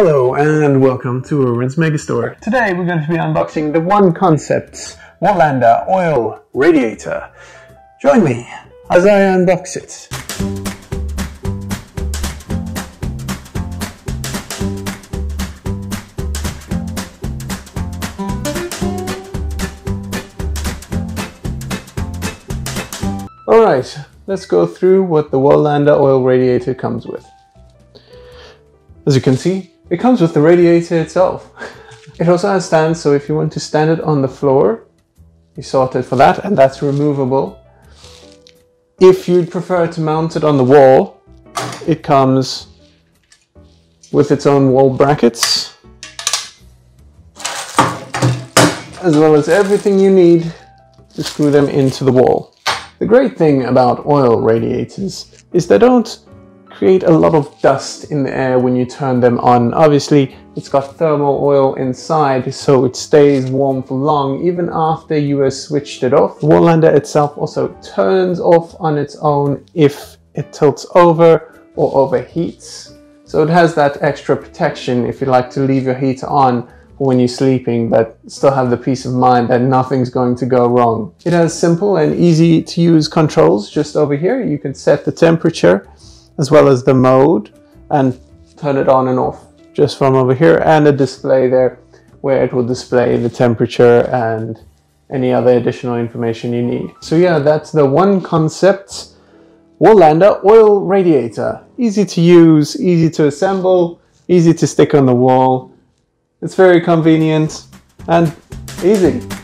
Hello and welcome to Irwin's Megastore. Today we're going to be unboxing the One Concepts Wallander Oil Radiator. Join me as I unbox it. Alright, let's go through what the Wallander Oil Radiator comes with. As you can see, it comes with the radiator itself. It also has stands, so if you want to stand it on the floor, you sort it for that, and that's removable. If you'd prefer to mount it on the wall, it comes with its own wall brackets, as well as everything you need to screw them into the wall. The great thing about oil radiators is they don't create a lot of dust in the air when you turn them on. Obviously, it's got thermal oil inside, so it stays warm for long, even after you have switched it off. The Wallander itself also turns off on its own if it tilts over or overheats. So it has that extra protection if you like to leave your heater on when you're sleeping, but still have the peace of mind that nothing's going to go wrong. It has simple and easy to use controls just over here. You can set the temperature, as well as the mode, and turn it on and off just from over here, and a display there where it will display the temperature and any other additional information you need. So yeah, that's the One Concepts Wallander Oil Radiator. Easy to use, easy to assemble, easy to stick on the wall. It's very convenient and easy.